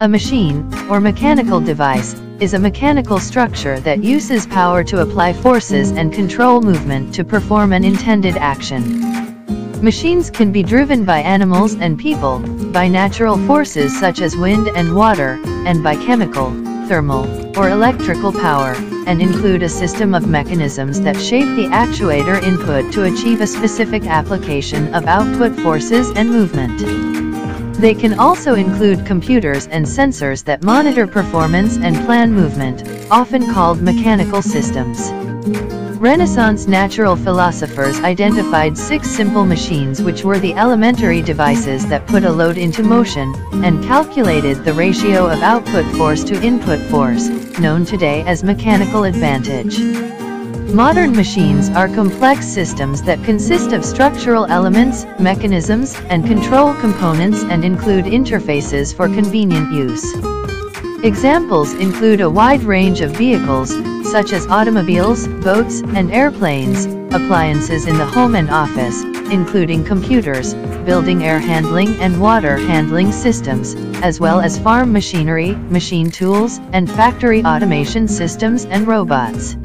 A machine, or mechanical device, is a mechanical structure that uses power to apply forces and control movement to perform an intended action. Machines can be driven by animals and people, by natural forces such as wind and water, and by chemical, thermal, or electrical power, and include a system of mechanisms that shape the actuator input to achieve a specific application of output forces and movement. They can also include computers and sensors that monitor performance and plan movement, often called mechanical systems. Renaissance natural philosophers identified 6 simple machines which were the elementary devices that put a load into motion, and calculated the ratio of output force to input force, known today as mechanical advantage. Modern machines are complex systems that consist of structural elements, mechanisms, and control components and include interfaces for convenient use. Examples include a wide range of vehicles, such as automobiles, boats, and airplanes, appliances in the home and office, including computers, building air handling and water handling systems, as well as farm machinery, machine tools, and factory automation systems and robots.